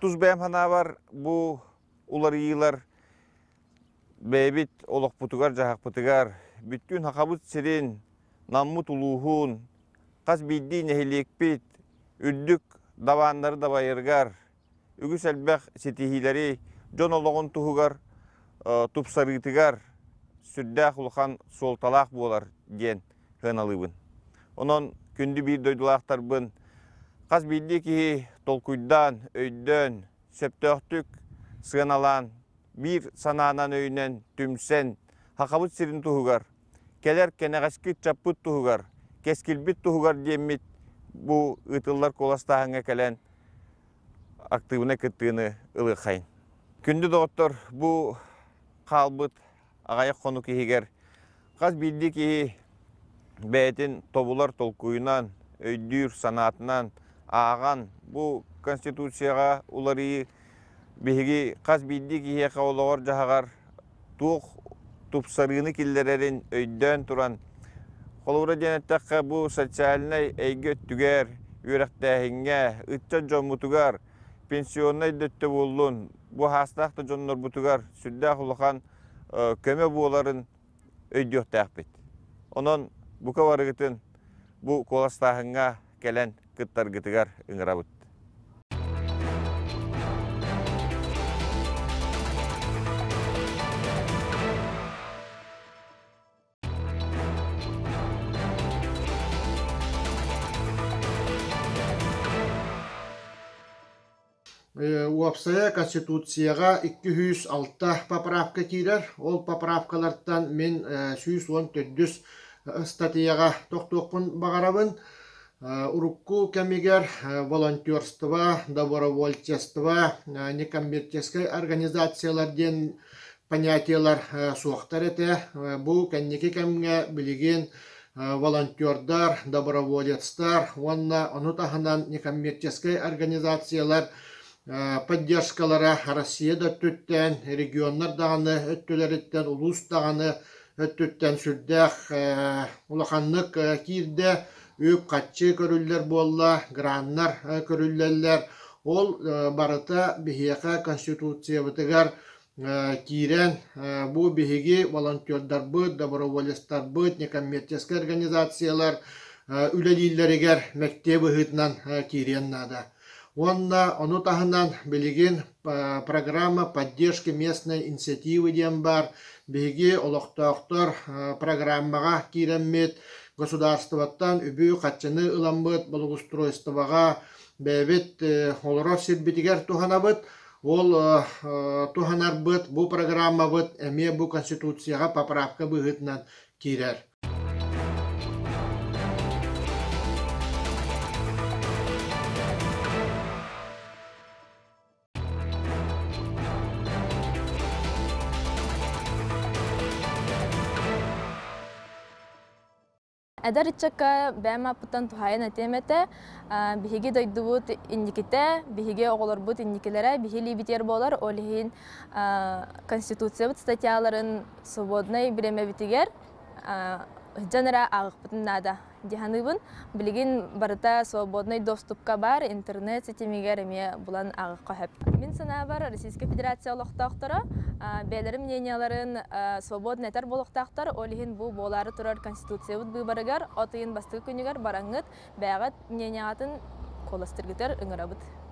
Tuz beyim hana var, bu ular yiyler, beybit olak putugar, cahak putugar, bütün hakabut sirin, namut uluhun, kas bildiğin ehliyek bit, üddük davanları da bayırgar, ügüs elbek setihileri, con olağın tuhugar, tupsarıtıgar, süddek uluhan soltalak bular gen hınalıyın. Onun kündü bir doydulaktar bın, kas bildi ki tolkuydan, öydön, söptöktük, sığınalan, bir sananan öynen, tümsen, hakabut sirin tuhugar, keler keneğaskit çaput tuhugar, keskilbit tuhugar diyemit, bu ıtıllar kolastağına kelen aktığına kıttığını ılıqayın. Kündü doktor bu kalbıt ağayıq konu kehiger, kas bildi ki beytin tobular tolkuyunan, öydür sanatından ağan bu konstitusiyaga uları bihigi kas bildi ki heka olağar cahağar tuğ tupsarını killererin öydön turan kolura denetteqe bu sosialine eygöt tüger, yürektehinge, ıtça jomutugar, pensiyonay dötte bullun, bu hastaqta jonlar butugar, süddaq uluqan köme buğuların öydöh taqbit. Onun bu kavarıgıtın bu kolastahınga kelen kıttar gıtıgar ıngırabıt. Uapsaya Konstitutsiyaga 206 поправка kirer. Ol поправкалардан men 114 статьяга токтокпун багарабын. Урукку кемигер волонтерство, добровольчество, некоммерческий организациялар ден понятиялар суактар эте. Бу кенники кемге билген волонтердар, доброволецтар, онна онутаханан некоммерческий организациялар поддержкалара Россияда төттен, регионнар дағаны, өттөлереттен, улус дағаны, өттөттен сүрдәк, улаханлык кирде, өп қатчы көрілдер болла, граннар көрілдерлер. Ол барыта бихияқа конституция бітігар кирен, бұ бихиги волонтердар бұд, доброволестар бұд, некоммерческий организациялар, үлелейлерігер мектебі ғытнан кирен нада. Онна ону тахынан билигин программа поддержки местной инициативы дембар, биги олохтоохтор программага киренмит, государствоттан үбү катчыны ыламбыт, благоустройствога бэбит холоро сирбитигер туханабыт, ол туханарбыт, бу программабыт, эме бу конституцияга поправка быгытынан кирер. Әдәрчәккә бәма путан туһайна темәтә биһиге дойдубут индиките биһиге оголар бут индикеләре биһили битер болар олиһин конституция статьяларын свободный бреме битигер жанра агыпнада диһаныбын билген барыта свободный доступка бар интернет сетемигереме булан агыкка хәп. Мин сана бар Российская Федерация лохтактора бәйләре мненияларын свободный тар болоктактар олиһин бу болары турар конституция выборыгар отыйын бастык күнегәр бараңгыт бәгат мнениятын коластыргытар ыңырабыт.